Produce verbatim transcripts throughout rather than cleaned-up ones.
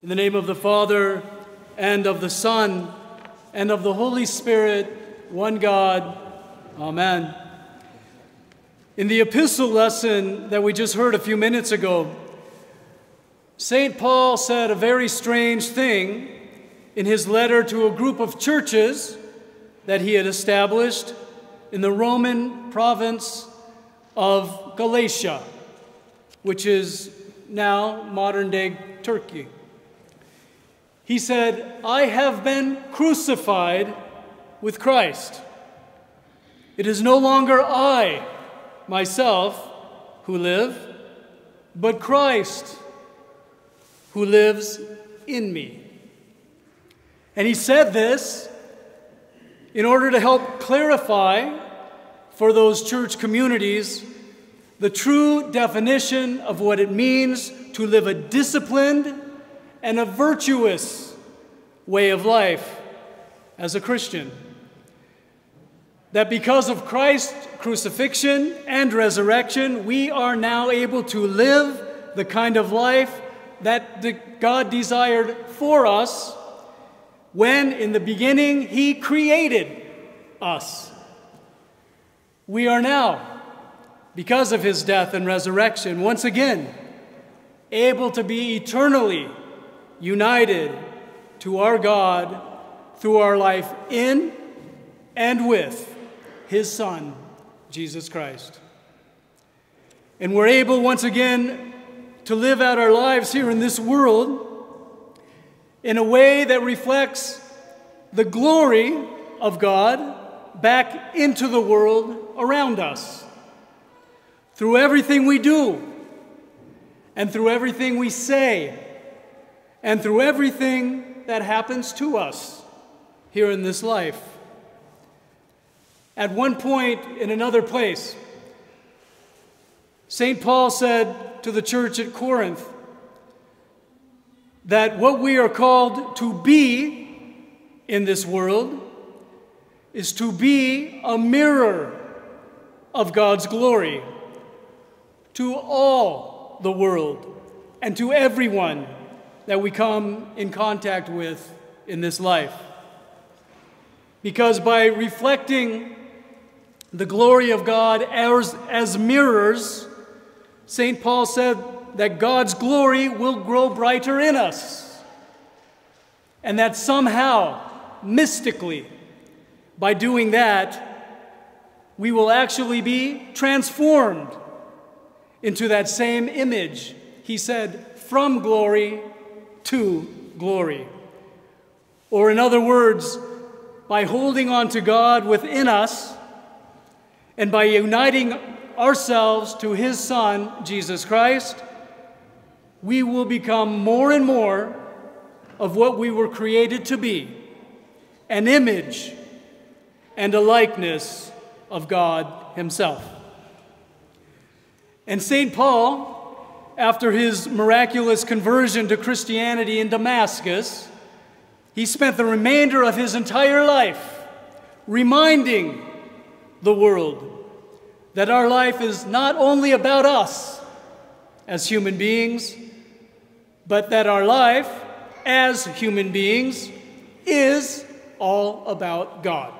In the name of the Father, and of the Son, and of the Holy Spirit, one God. Amen. In the epistle lesson that we just heard a few minutes ago, Saint Paul said a very strange thing in his letter to a group of churches that he had established in the Roman province of Galatia, which is now modern-day Turkey. He said, "I have been crucified with Christ. It is no longer I, myself, who live, but Christ who lives in me." And he said this in order to help clarify for those church communities the true definition of what it means to live a disciplined and a virtuous way of life as a Christian. That because of Christ's crucifixion and resurrection, we are now able to live the kind of life that God desired for us when, in the beginning, He created us. We are now, because of His death and resurrection, once again, able to be eternally united to our God through our life in and with His Son, Jesus Christ. And we're able once again to live out our lives here in this world in a way that reflects the glory of God back into the world around us. Through everything we do, and through everything we say, and through everything that happens to us here in this life. At one point in another place, Saint Paul said to the church at Corinth that what we are called to be in this world is to be a mirror of God's glory to all the world and to everyone that we come in contact with in this life. Because by reflecting the glory of God as, as mirrors, Saint Paul said that God's glory will grow brighter in us. And that somehow, mystically, by doing that, we will actually be transformed into that same image, he said, from glory to glory. Or in other words, by holding on to God within us and by uniting ourselves to His Son, Jesus Christ, we will become more and more of what we were created to be, an image and a likeness of God Himself. And Saint Paul, after his miraculous conversion to Christianity in Damascus, he spent the remainder of his entire life reminding the world that our life is not only about us as human beings, but that our life as human beings is all about God.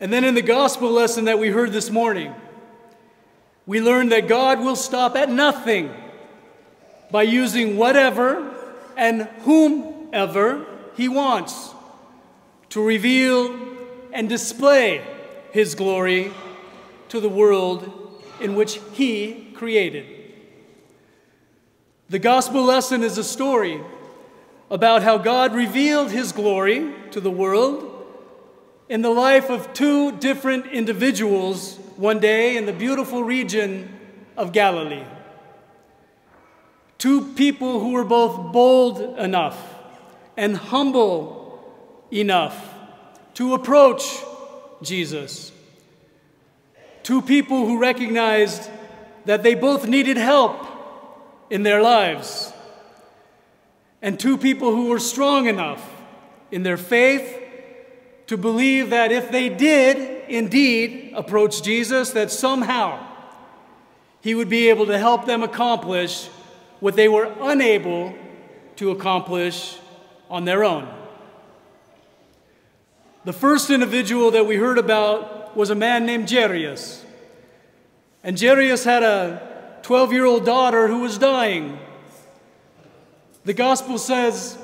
And then in the gospel lesson that we heard this morning, we learn that God will stop at nothing by using whatever and whomever He wants to reveal and display His glory to the world in which He created. The gospel lesson is a story about how God revealed His glory to the world in the life of two different individuals one day in the beautiful region of Galilee. Two people who were both bold enough and humble enough to approach Jesus. Two people who recognized that they both needed help in their lives. And two people who were strong enough in their faith to believe that if they did indeed approach Jesus, that somehow He would be able to help them accomplish what they were unable to accomplish on their own. The first individual that we heard about was a man named Jairus. And Jairus had a twelve-year-old daughter who was dying. The gospel says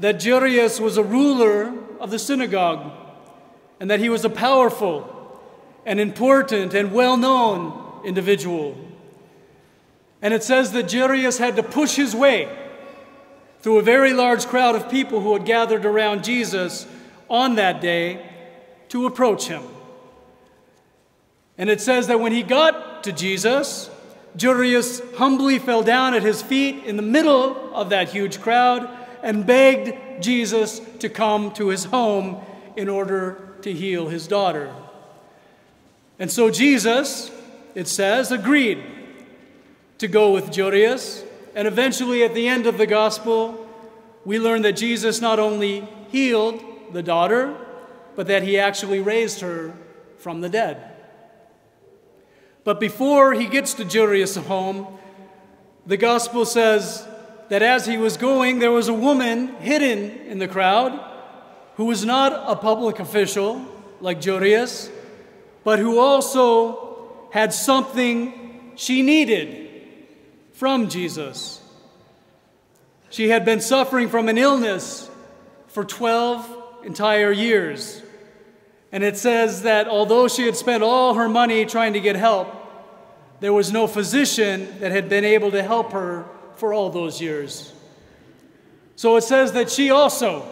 that Jairus was a ruler of the synagogue, and that he was a powerful and important and well-known individual. And it says that Jairus had to push his way through a very large crowd of people who had gathered around Jesus on that day to approach him. And it says that when he got to Jesus, Jairus humbly fell down at his feet in the middle of that huge crowd and begged Jesus to come to his home in order to heal his daughter. And so Jesus, it says, agreed to go with Jairus. And eventually, at the end of the gospel, we learn that Jesus not only healed the daughter, but that he actually raised her from the dead. But before he gets to Jairus' home, the gospel says that as he was going, there was a woman hidden in the crowd who was not a public official like Jairus, but who also had something she needed from Jesus. She had been suffering from an illness for twelve entire years. And it says that although she had spent all her money trying to get help, there was no physician that had been able to help her for all those years. So it says that she also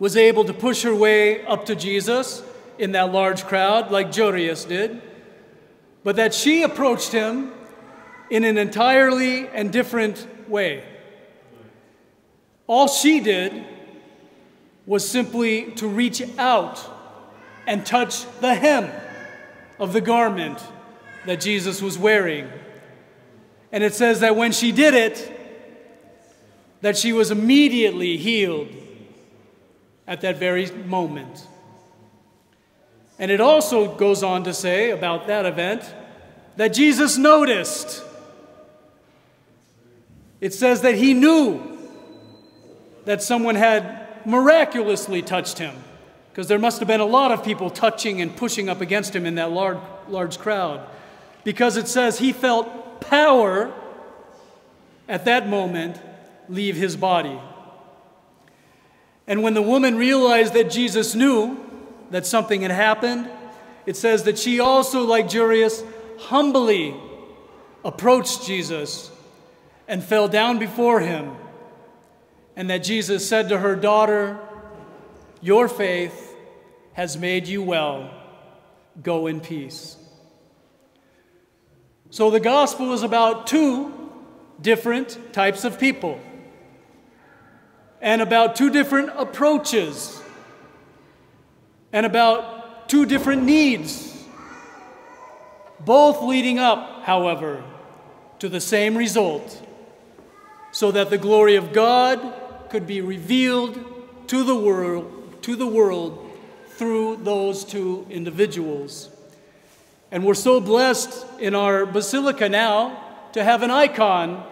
was able to push her way up to Jesus in that large crowd, like Jairus did, but that she approached him in an entirely and different way. All she did was simply to reach out and touch the hem of the garment that Jesus was wearing. And it says that when she did it, that she was immediately healed at that very moment. And it also goes on to say about that event that Jesus noticed. It says that he knew that someone had miraculously touched him, because there must have been a lot of people touching and pushing up against him in that large, large crowd. Because it says he felt power at that moment leave his body. And when the woman realized that Jesus knew that something had happened, it says that she also, like Jairus, humbly approached Jesus and fell down before him. And that Jesus said to her, "Daughter, your faith has made you well. Go in peace." So the gospel is about two different types of people and about two different approaches and about two different needs, both leading up, however, to the same result, so that the glory of God could be revealed to the world, to the world through those two individuals. And we're so blessed in our basilica now to have an icon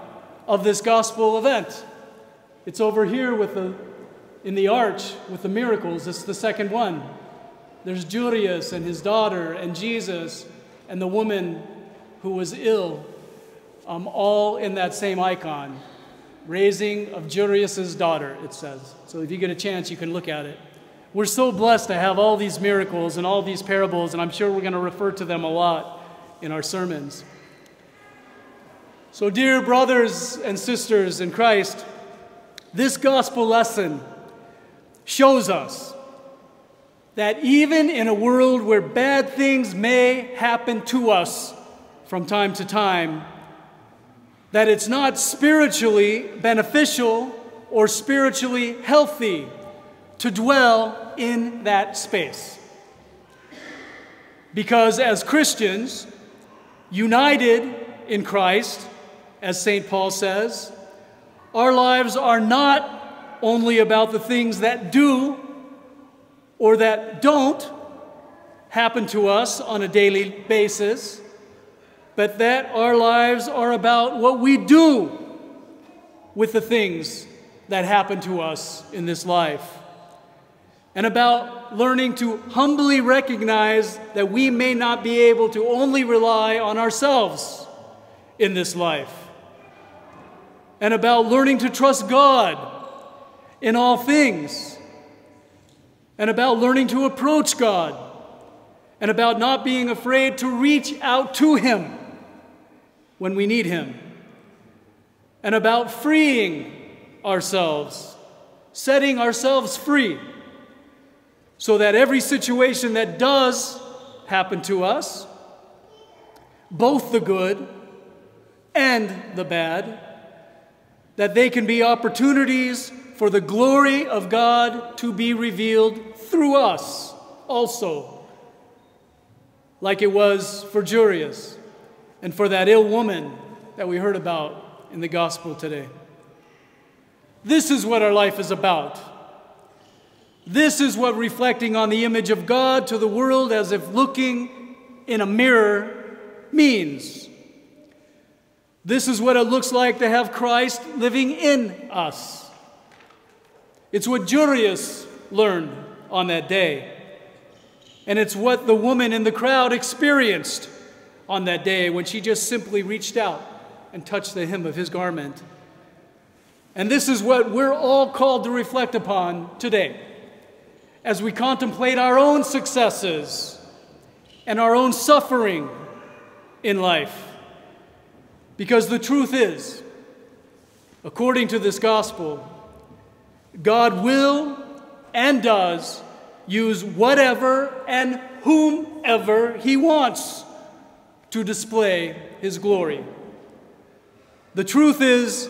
of this gospel event. It's over here with the, in the arch with the miracles. It's the second one. There's Jairus and his daughter and Jesus and the woman who was ill, um, all in that same icon. Raising of Jairus' daughter, it says. So if you get a chance, you can look at it. We're so blessed to have all these miracles and all these parables, and I'm sure we're going to refer to them a lot in our sermons. So dear brothers and sisters in Christ, this gospel lesson shows us that even in a world where bad things may happen to us from time to time, that it's not spiritually beneficial or spiritually healthy to dwell in that space. Because as Christians, united in Christ, as Saint Paul says, our lives are not only about the things that do or that don't happen to us on a daily basis, but that our lives are about what we do with the things that happen to us in this life, and about learning to humbly recognize that we may not be able to only rely on ourselves in this life, and about learning to trust God in all things, and about learning to approach God, and about not being afraid to reach out to Him when we need Him, and about freeing ourselves, setting ourselves free, so that every situation that does happen to us, both the good and the bad, that they can be opportunities for the glory of God to be revealed through us also, like it was for Jairus and for that ill woman that we heard about in the gospel today. This is what our life is about. This is what reflecting on the image of God to the world as if looking in a mirror means. This is what it looks like to have Christ living in us. It's what Jairus learned on that day. And it's what the woman in the crowd experienced on that day when she just simply reached out and touched the hem of his garment. And this is what we're all called to reflect upon today, as we contemplate our own successes and our own suffering in life. Because the truth is, according to this gospel, God will and does use whatever and whomever He wants to display His glory. The truth is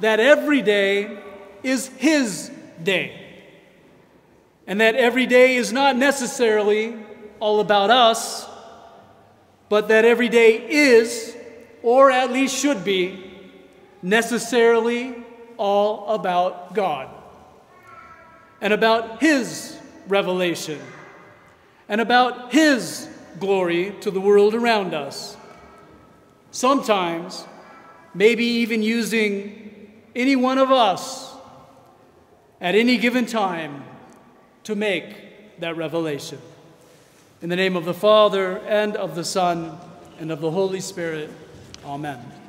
that every day is His day, and that every day is not necessarily all about us, but that every day is, or at least should be, necessarily all about God, and about His revelation, and about His glory to the world around us. Sometimes, maybe even using any one of us at any given time to make that revelation. In the name of the Father, and of the Son, and of the Holy Spirit, amen.